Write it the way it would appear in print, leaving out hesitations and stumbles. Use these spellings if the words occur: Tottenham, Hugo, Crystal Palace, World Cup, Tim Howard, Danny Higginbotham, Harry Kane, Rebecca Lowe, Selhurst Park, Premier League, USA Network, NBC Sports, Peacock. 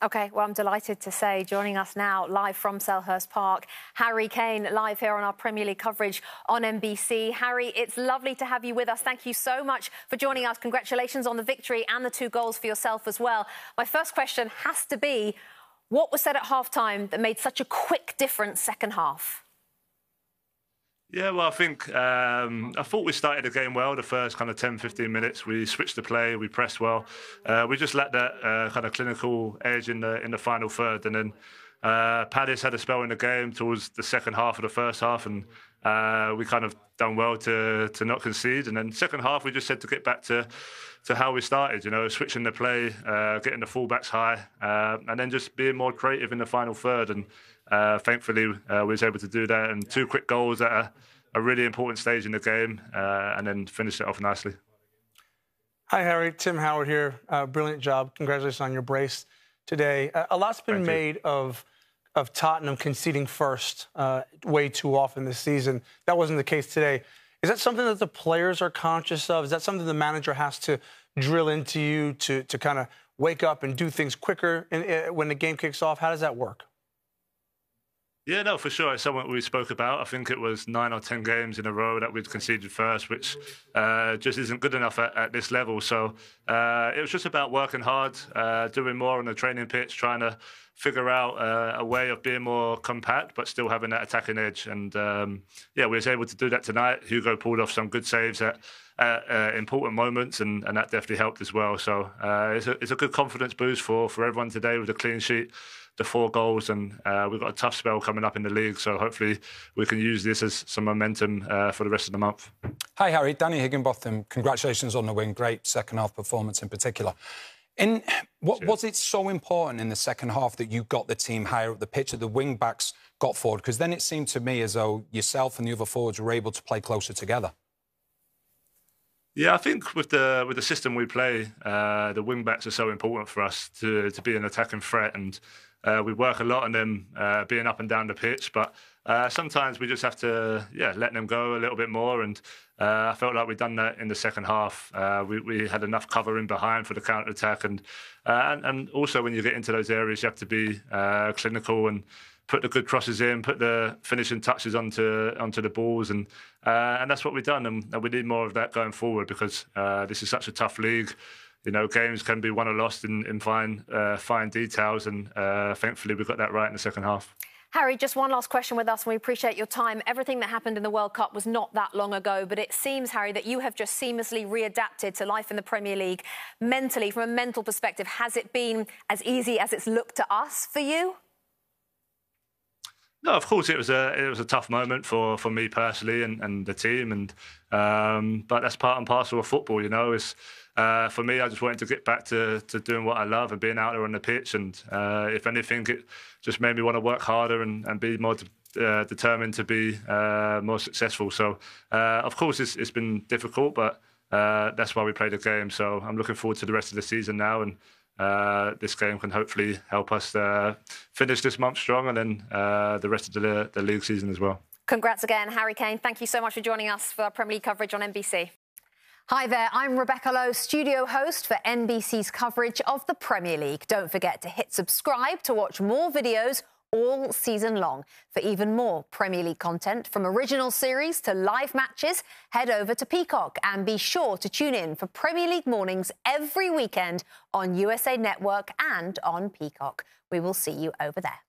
OK, well, I'm delighted to say, joining us now live from Selhurst Park, Harry Kane, live here on our Premier League coverage on NBC. Harry, it's lovely to have you with us. Thank you so much for joining us. Congratulations on the victory and the 2 goals for yourself as well. My first question has to be, what was said at half-time that made such a quick difference second half? Yeah, well, I think I thought we started the game well. The first kind of 10, 15 minutes, we switched the play, we pressed well. We just lacked that kind of clinical edge in the final third. And then Palace had a spell in the game towards the second half of the first half, and we kind of done well to not concede. And then second half, we just had to get back to how we started. You know, switching the play, getting the fullbacks high, and then just being more creative in the final third. And thankfully, we was able to do that, and 2 quick goals at a really important stage in the game, and then finish it off nicely. Hi, Harry. Tim Howard here. Brilliant job. Congratulations on your brace today. A lot's been made of Tottenham conceding first way too often this season. That wasn't the case today. Is that something that the players are conscious of? Is that something the manager has to drill into you to kind of wake up and do things quicker when the game kicks off? How does that work? Yeah, no, for sure. It's something we spoke about. I think it was 9 or 10 games in a row that we'd conceded first, which just isn't good enough at this level. So it was just about working hard, doing more on the training pitch, trying to figure out a way of being more compact, but still having that attacking edge. And yeah, we was able to do that tonight. Hugo pulled off some good saves at important moments, and that definitely helped as well. So it's a good confidence boost for everyone today with a clean sheet, the 4 goals, and we've got a tough spell coming up in the league, so hopefully we can use this as some momentum for the rest of the month. Hi, Harry. Danny Higginbotham, congratulations on the win. Great second-half performance in particular. Was it so important in the second half that you got the team higher up the pitch, that the wing-backs got forward? Because then it seemed to me as though yourself and the other forwards were able to play closer together. Yeah, I think with the system we play, the wing-backs are so important for us to be an attacking threat, and we work a lot on them being up and down the pitch, but sometimes we just have to let them go a little bit more, and I felt like we'd done that in the second half. We had enough cover in behind for the counter-attack, and also when you get into those areas, you have to be clinical and put the good crosses in, put the finishing touches onto the balls, and that's what we've done, and we need more of that going forward, because this is such a tough league. You know, games can be won or lost in fine details, and thankfully we got that right in the second half. Harry, just one last question with us, and we appreciate your time. Everything that happened in the World Cup was not that long ago, but it seems, Harry, that you have just seamlessly readapted to life in the Premier League. Mentally, from a mental perspective, has it been as easy as it's looked to us for you? No, of course it was a tough moment for me personally and the team, and but that's part and parcel of football, you know. It's for me, I just wanted to get back to doing what I love and being out there on the pitch, and if anything, it just made me want to work harder and be more determined to be more successful. So of course it's been difficult, but that's why we play the game. So I'm looking forward to the rest of the season now, and this game can hopefully help us finish this month strong, and then the rest of the league season as well. Congrats again, Harry Kane. Thank you so much for joining us for our Premier League coverage on NBC. Hi there, I'm Rebecca Lowe, studio host for NBC's coverage of the Premier League. Don't forget to hit subscribe to watch more videos all season long. For even more Premier League content, from original series to live matches, head over to Peacock, and be sure to tune in for Premier League mornings every weekend on USA Network and on Peacock. We will see you over there.